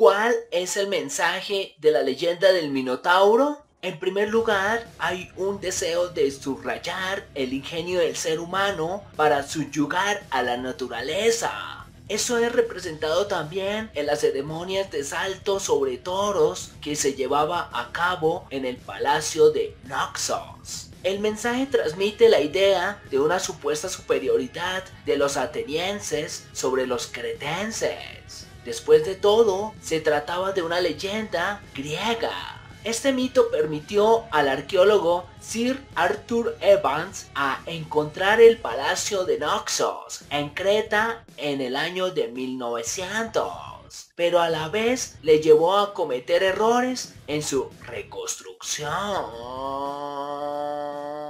¿Cuál es el mensaje de la leyenda del Minotauro? En primer lugar, hay un deseo de subrayar el ingenio del ser humano para subyugar a la naturaleza. Eso es representado también en las ceremonias de salto sobre toros que se llevaba a cabo en el palacio de Knossos. El mensaje transmite la idea de una supuesta superioridad de los atenienses sobre los cretenses. Después de todo, se trataba de una leyenda griega. Este mito permitió al arqueólogo Sir Arthur Evans a encontrar el palacio de Knossos en Creta en el año de 1900, pero a la vez le llevó a cometer errores en su reconstrucción.